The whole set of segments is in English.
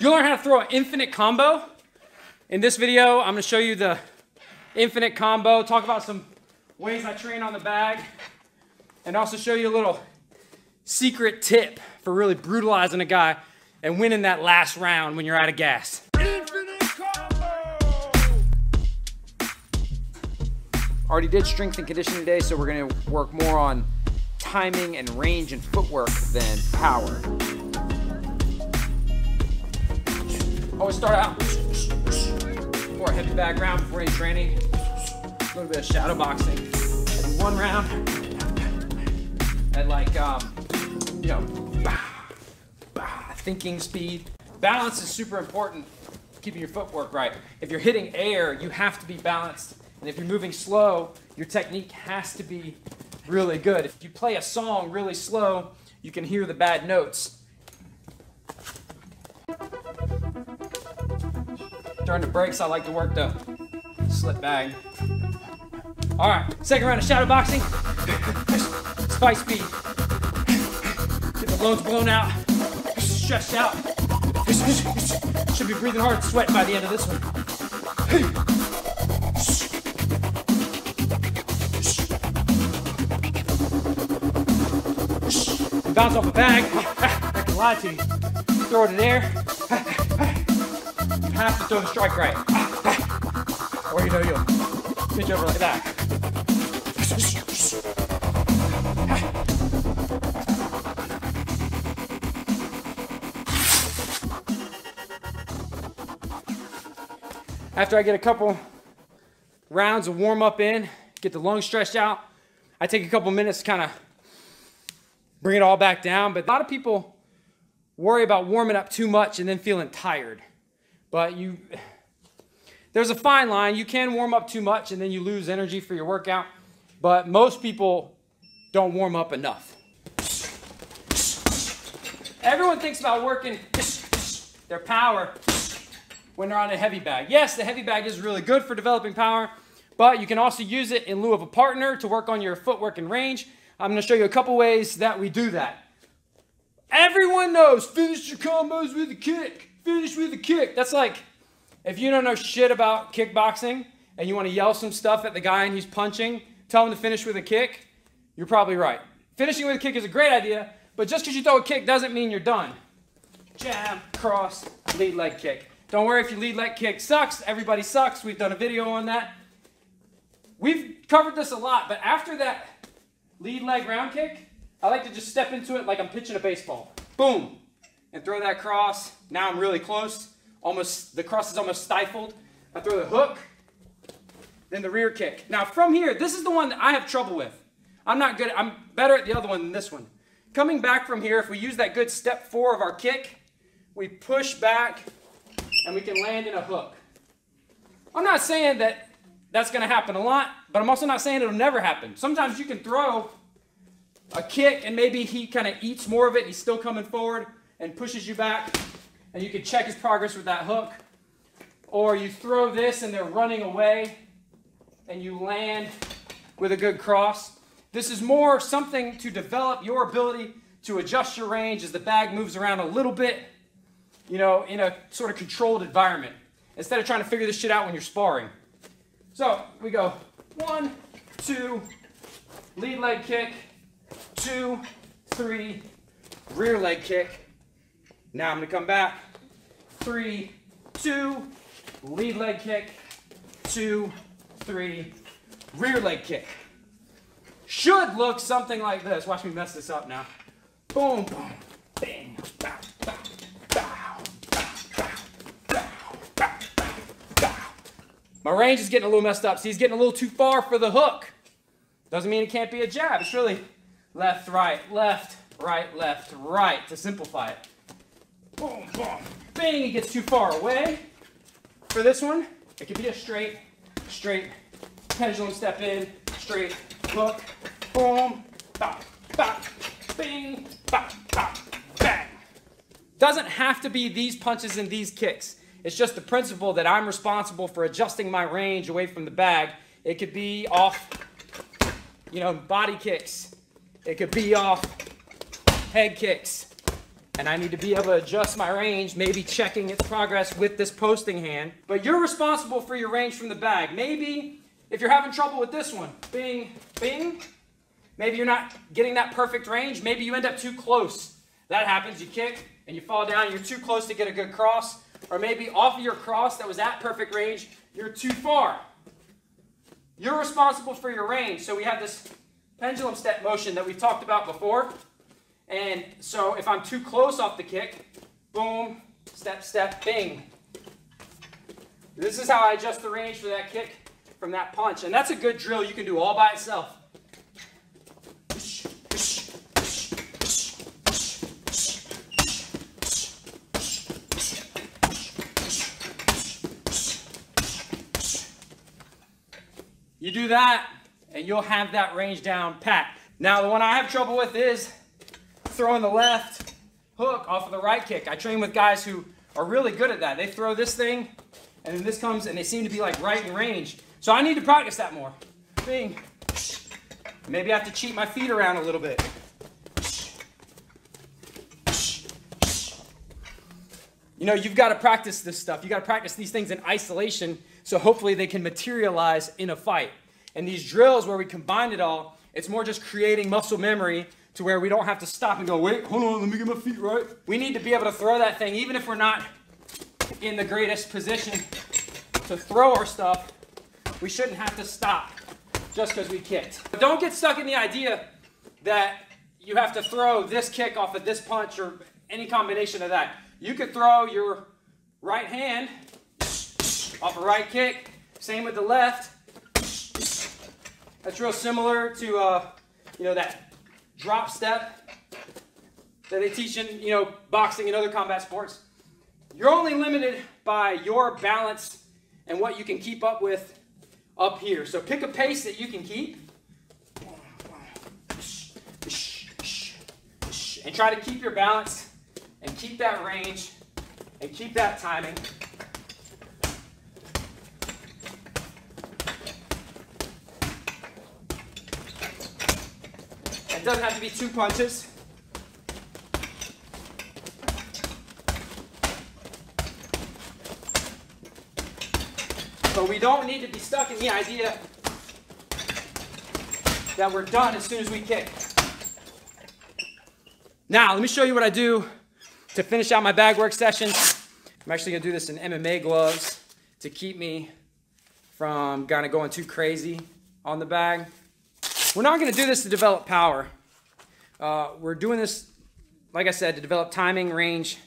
You'll learn how to throw an infinite combo. In this video, I'm going to show you the infinite combo, talk about some ways I train on the bag, and also show you a little secret tip for really brutalizing a guy and winning that last round when you're out of gas. Infinite combo. Already did strength and conditioning today, so we're going to work more on timing and range and footwork than power. Always start out for a heavy bag round before any training. A little bit of shadow boxing. And one round at like, thinking speed. Balance is super important, keeping your footwork right. If you're hitting air, you have to be balanced. And if you're moving slow, your technique has to be really good. If you play a song really slow, you can hear the bad notes. During the breaks, I like to work the slip bag. All right, second round of shadow boxing. Spike speed. Get the lungs blown out, stretched out. Should be breathing hard, sweat by the end of this one. And bounce off a bag. I can lie to you. Throw it in air. You have to throw the strike right, or you know you'll pitch over like that. After I get a couple rounds of warm up in, get the lungs stretched out, I take a couple minutes to kind of bring it all back down. But a lot of people worry about warming up too much and then feeling tired. But there's a fine line. You can warm up too much and then you lose energy for your workout, but most people don't warm up enough. Everyone thinks about working their power when they're on a heavy bag. Yes, the heavy bag is really good for developing power, but you can also use it in lieu of a partner to work on your footwork and range. I'm gonna show you a couple ways that we do that. Everyone knows, finish your combos with a kick. Finish with a kick. That's like, if you don't know shit about kickboxing and you want to yell some stuff at the guy and he's punching, tell him to finish with a kick, you're probably right. Finishing with a kick is a great idea, but just because you throw a kick doesn't mean you're done. Jab, cross, lead leg kick. Don't worry if your lead leg kick sucks. Everybody sucks. We've done a video on that. We've covered this a lot, but after that lead leg round kick, I like to just step into it like I'm pitching a baseball. Boom. And throw that cross. Now I'm really close. Almost, the cross is almost stifled. I throw the hook, then the rear kick. Now from here, this is the one that I have trouble with. I'm better at the other one than this one. Coming back from here, if we use that good step four of our kick, we push back and we can land in a hook. I'm not saying that that's gonna happen a lot, but I'm also not saying it'll never happen. Sometimes you can throw a kick and maybe he kind of eats more of it, he's still coming forward and pushes you back, and you can check his progress with that hook. Or you throw this and they're running away and you land with a good cross. This is more something to develop your ability to adjust your range as the bag moves around a little bit, you know, in a sort of controlled environment, instead of trying to figure this shit out when you're sparring. So we go 1, 2, lead leg kick, 2, 3, rear leg kick. Now I'm going to come back, 3, 2, lead leg kick, 2, 3, rear leg kick. Should look something like this. Watch me mess this up now. Boom, boom, bang, bow, bow, bow, bow, bow, bow, bow, bow, bow. My range is getting a little messed up. See, he's getting a little too far for the hook. Doesn't mean it can't be a jab. It's really left, right, left, right, to simplify it. Boom, boom, bang, he gets too far away. For this one, it could be a straight, pendulum step in, straight, hook, boom, bop, bop, bing, bop, bop, bang. Doesn't have to be these punches and these kicks. It's just the principle that I'm responsible for adjusting my range away from the bag. It could be off, body kicks. It could be off head kicks. and I need to be able to adjust my range, maybe checking its progress with this posting hand. But you're responsible for your range from the bag. Maybe if you're having trouble with this one, bing, bing, maybe you're not getting that perfect range. Maybe you end up too close. That happens. You kick and you fall down. You're too close to get a good cross. Or maybe off of your cross that was at perfect range, you're too far. You're responsible for your range. So we have this pendulum step motion that we talked about before. And so if I'm too close off the kick, boom, step, step, bing. This is how I adjust the range for that kick from that punch. And that's a good drill you can do all by itself. You do that, and you'll have that range down pat. Now, the one I have trouble with is throwing the left hook off of the right kick. I train with guys who are really good at that. They throw this thing, and then this comes, and they seem to be like right in range. So I need to practice that more. Bing. Maybe I have to cheat my feet around a little bit. You know, you've got to practice this stuff. You've got to practice these things in isolation, so hopefully they can materialize in a fight. And these drills where we combine it all, it's more just creating muscle memory to where we don't have to stop and go, wait, hold on, let me get my feet right. We need to be able to throw that thing, even if we're not in the greatest position to throw our stuff, we shouldn't have to stop just because we kicked. But don't get stuck in the idea that you have to throw this kick off of this punch or any combination of that. You could throw your right hand off a right kick. Same with the left. That's real similar to you know, that drop step that they teach in, you know, boxing and other combat sports. You're only limited by your balance and what you can keep up with up here. So pick a pace that you can keep and try to keep your balance and keep that range and keep that timing. It doesn't have to be two punches. So we don't need to be stuck in the idea that we're done as soon as we kick. Now, let me show you what I do to finish out my bag work session. I'm actually gonna do this in MMA gloves to keep me from kind of going too crazy on the bag. We're not gonna do this to develop power. We're doing this, like I said, to develop timing, range,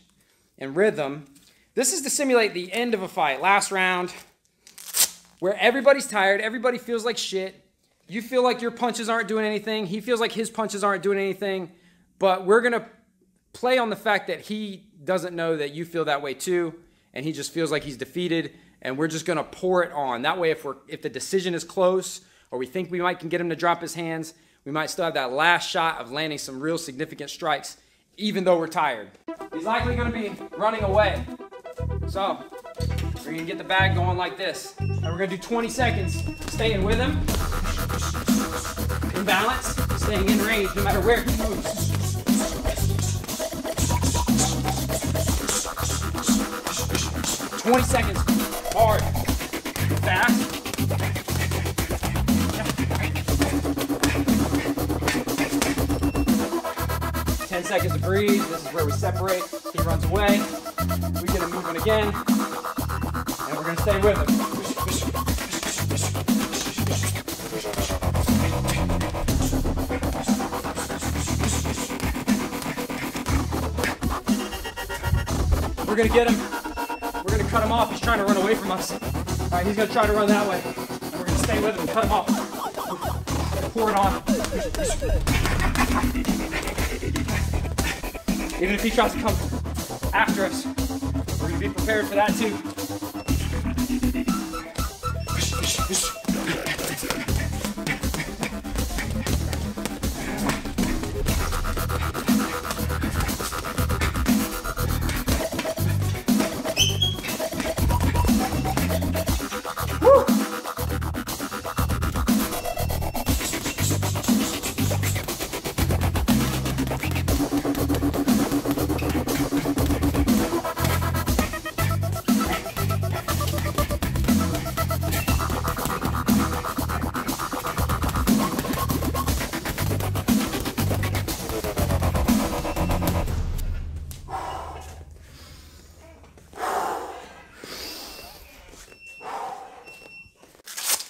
and rhythm. This is to simulate the end of a fight, last round, where everybody's tired, everybody feels like shit. You feel like your punches aren't doing anything. He feels like his punches aren't doing anything, but we're gonna play on the fact that he doesn't know that you feel that way too, and he just feels like he's defeated, and we're just gonna pour it on. That way, if the decision is close, or we think we can get him to drop his hands, we might still have that last shot of landing some real significant strikes, even though we're tired. He's likely gonna be running away. So, we're gonna get the bag going like this. And we're gonna do 20 seconds, staying with him, in balance, staying in range, no matter where he moves. Seconds, hard, fast. Seconds to breathe. This is where we separate. He runs away. We get him moving again. And we're going to stay with him. We're going to get him. We're going to cut him off. He's trying to run away from us. All right, he's going to try to run that way. And we're going to stay with him and cut him off. Pour it on. Even if he tries to come after us, we're going to be prepared for that too.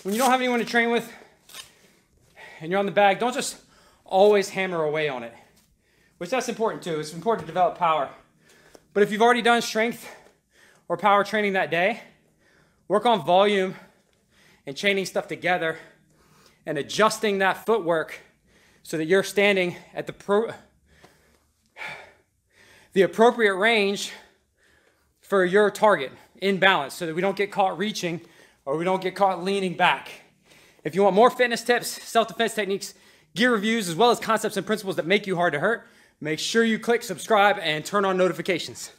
when you don't have anyone to train with and you're on the bag, don't just always hammer away on it, which that's important too. It's important to develop power. But if you've already done strength or power training that day, work on volume and chaining stuff together and adjusting that footwork so that you're standing at the appropriate range for your target in balance, so that we don't get caught reaching or we don't get caught leaning back. If you want more fitness tips, self-defense techniques, gear reviews, as well as concepts and principles that make you hard to hurt, make sure you click subscribe and turn on notifications.